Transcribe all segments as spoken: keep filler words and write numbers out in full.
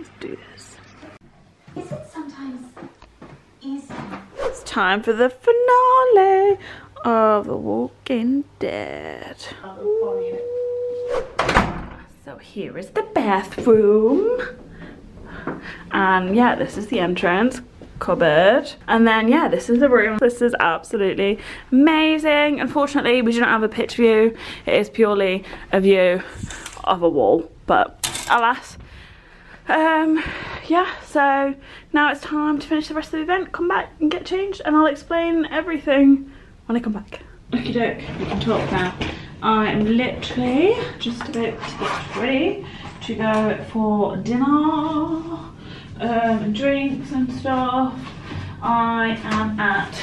Let's do this. Is it sometimes easy? It's time for the finale of The Walking Dead. So here is the bathroom. And yeah, this is the entrance cupboard. And then yeah, this is the room. This is absolutely amazing. Unfortunately, we do not have a pitch view. It is purely a view of a wall, but alas. Um, yeah, so now it's time to finish the rest of the event, come back and get changed, and I'll explain everything when I come back. Okie doke, we can talk now. I am literally just about to get ready to go for dinner, um, and drinks and stuff. I am at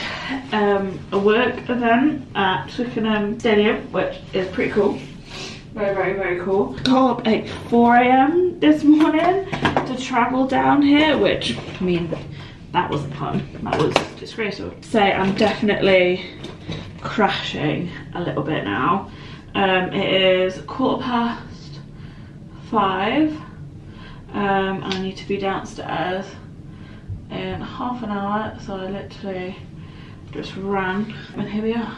um, a work event at Twickenham Stadium, which is pretty cool. Very, very, very cool. Got up at four A M this morning to travel down here, which, I mean, that wasn't fun. That was disgraceful. So I'm definitely crashing a little bit now. Um, it is quarter past five. Um, I need to be downstairs in half an hour, so I literally just ran. And here we are,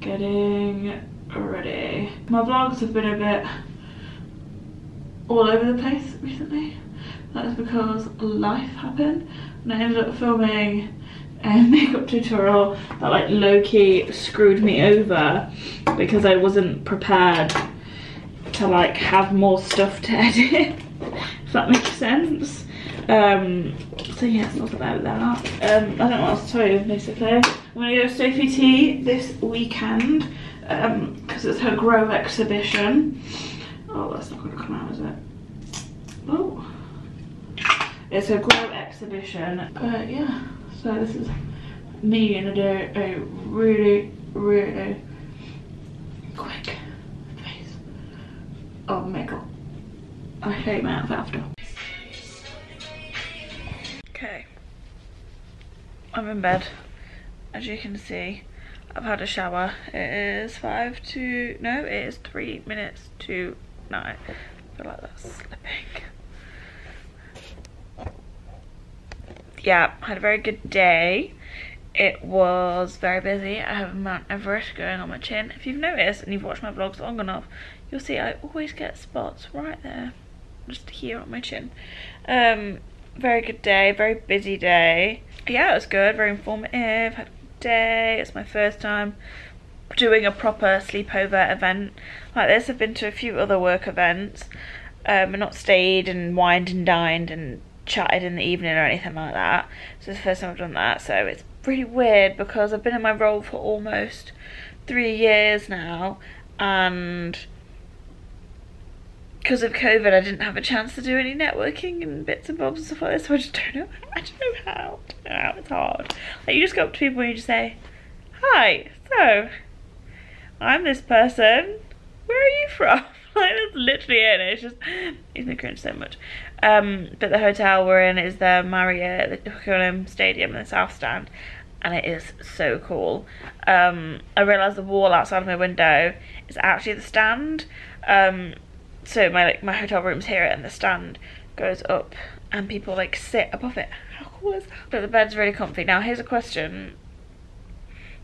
getting already. My vlogs have been a bit all over the place recently. That is because life happened and I ended up filming a makeup tutorial that like low-key screwed me over because I wasn't prepared to like have more stuff to edit, if that makes sense. Um, so yeah, it's not about that. Um, I don't know what else to tell you basically. I'm gonna go to SophieTea this weekend. Um, because it's her Grow exhibition. Oh, that's not going to come out, is it? Oh. It's her Grow exhibition. Uh, yeah, so this is me going to do a really, really quick face of makeup. I hate my outfit after. Okay. I'm in bed, as you can see. I've had a shower. It is five to no, it is three minutes to nine. I feel like that's slipping. Yeah, had a very good day. It was very busy. I have Mount Everest going on my chin. If you've noticed and you've watched my vlogs long enough, you'll see I always get spots right there, just here on my chin. Um, very good day, very busy day. Yeah, it was good, very informative. Had day. It's my first time doing a proper sleepover event like this. I've been to a few other work events, um, and not stayed and wined and dined and chatted in the evening or anything like that. So it's the first time I've done that, so it's really weird because I've been in my role for almost three years now, and because of COVID I didn't have a chance to do any networking and bits and bobs and stuff like this, so I just don't know, I don't know how, I don't know how, it's hard. Like you just go up to people and you just say, hi, so, I'm this person, where are you from? Like that's literally it, and it's just, it makes me cringe so much. Um, but the hotel we're in is the Marriott, the Twickenham Stadium in the South Stand, and it is so cool. Um, I realised the wall outside of my window is actually the stand. Um, So my like my hotel room's here and the stand goes up and people like sit above it. How cool is that? But the bed's really comfy. Now here's a question.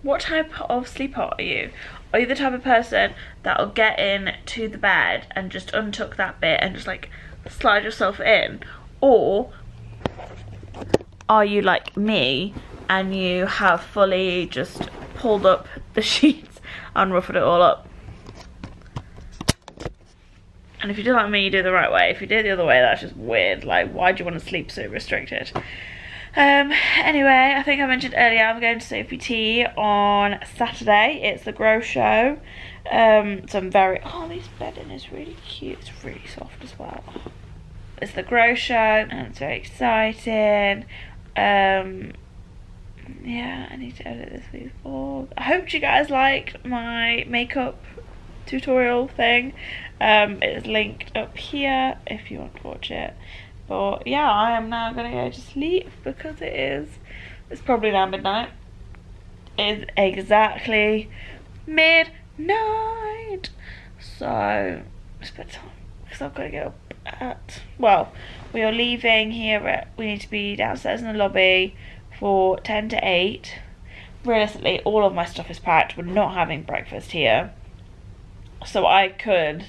What type of sleeper are you? Are you the type of person that'll get in to the bed and just untuck that bit and just like slide yourself in? Or are you like me and you have fully just pulled up the sheets and ruffled it all up? And if you do like me, you do it the right way. If you do it the other way, that's just weird. Like, why do you want to sleep so restricted? Um, anyway, I think I mentioned earlier, I'm going to SophieTea on Saturday. It's the Grow show. Um, so I'm very... Oh, this bedding is really cute. It's really soft as well. It's the Grow show, and it's very exciting. Um, yeah, I need to edit this week's vlog. I hope you guys liked my makeup tutorial thing. Um, it's linked up here if you want to watch it. But yeah, I am now gonna go to sleep because it is it's probably now midnight. It's exactly midnight, so it's bedtime because because I've got to get up at, well, we are leaving here at, we need to be downstairs in the lobby for ten to eight. Realistically, all of my stuff is packed. We're not having breakfast here. So I could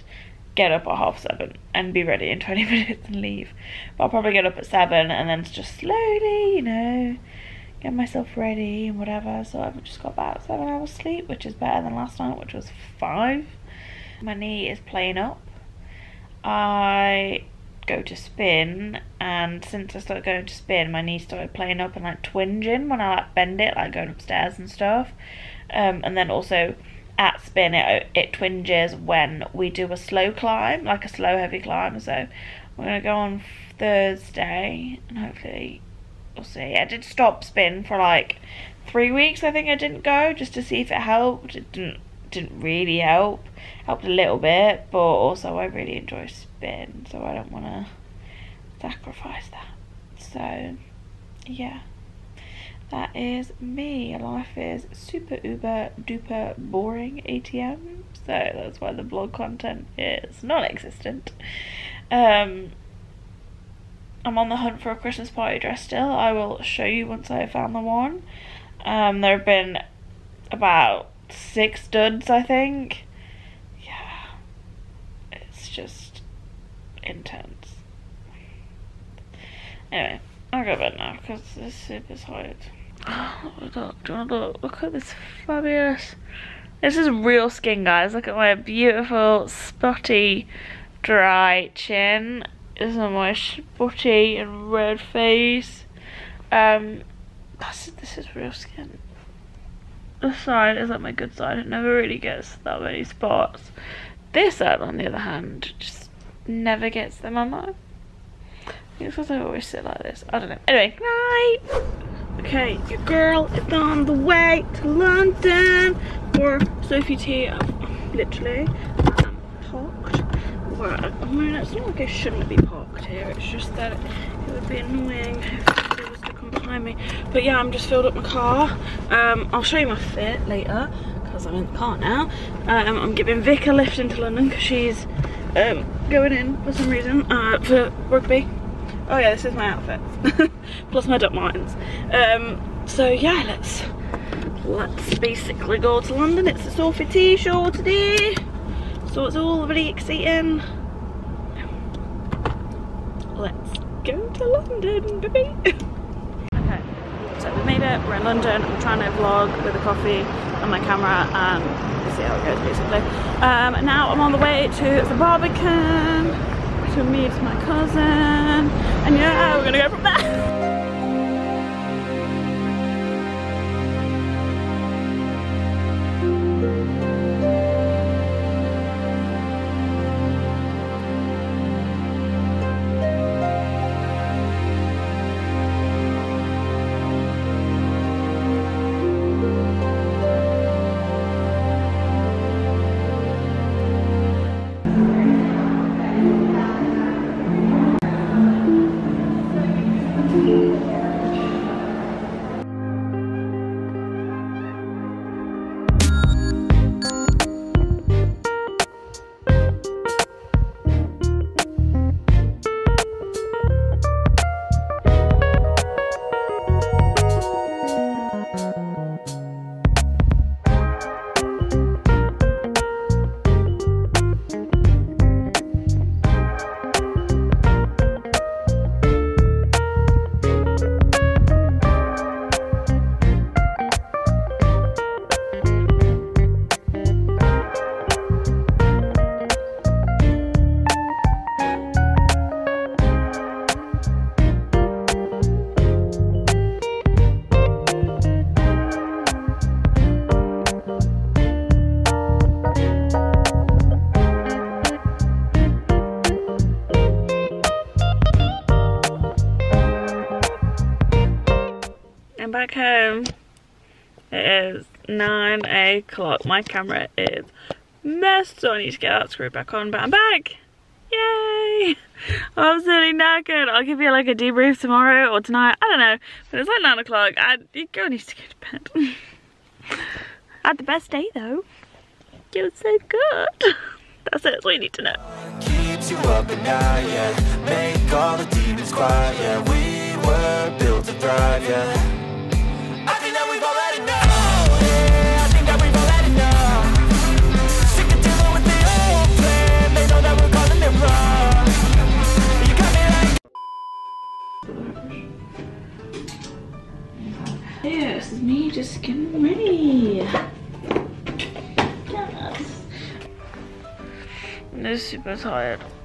get up at half seven and be ready in twenty minutes and leave. But I'll probably get up at seven and then just slowly, you know, get myself ready and whatever. So I've just got about seven hours sleep, which is better than last night, which was five. My knee is playing up. I go to spin, and since I started going to spin, my knee started playing up and like twinging when I like bend it, like going upstairs and stuff. Um, and then also at spin, it, it twinges when we do a slow climb, like a slow heavy climb. So we're gonna go on Thursday, and hopefully we'll see. I did stop spin for like three weeks. I think I didn't go just to see if it helped. It didn't didn't really help. Helped a little bit, but also I really enjoy spin, so I don't want to sacrifice that. So yeah, that is me. Life is super uber duper boring A T M, so that's why the blog content is non-existent. um I'm on the hunt for a Christmas party dress still. I will show you once I have found the one. Um there have been about six duds, I think. Yeah, it's just intense. Anyway, I'll go bed now because this soup is hot. Oh, look, do you want to look? Look at this fabulous. This is real skin, guys. Look at my beautiful, spotty, dry chin. This is my spotty and red face. Um, that's, this is real skin. This side is like my good side. It never really gets that many spots. This side, on the other hand, just never gets them on mine. I think it's because I always sit like this. I don't know. Anyway, night! Okay, your girl is on the way to London for SophieTea. I'm literally um, parked. Well, I mean, it's not like I shouldn't be parked here. It's just that it would be annoying if it was to come behind me. But yeah, I'm just filled up my car. Um, I'll show you my fit later because I'm in the car now. Um, I'm giving Vic a lift into London because she's um, going in for some reason uh, for rugby. Oh yeah, this is my outfit plus my duck martens. Um, so yeah, let's let's basically go to London. It's the SophieTea show today, so it's all really exciting. Let's go to London, baby. Okay, so we made it. We're in London. I'm trying to vlog with a coffee and my camera, and we'll see how it goes basically. Um, now I'm on the way to the Barbican to meet my cousin, and yeah, we're gonna go from there. Back home. It is nine o'clock. My camera is messed, so I need to get that screwed back on, but I'm back. Yay! I'm absolutely knackered. I'll give you like a debrief tomorrow or tonight, I don't know, but it's like nine o'clock. I girl needs to go to bed. I had the best day though. It was so good. That's it, that's all you need to know. keeps you up at night, yeah. Make all the demons quiet, yeah. We were built to thrive, yeah. This is me just getting ready. Yes. I'm just super tired.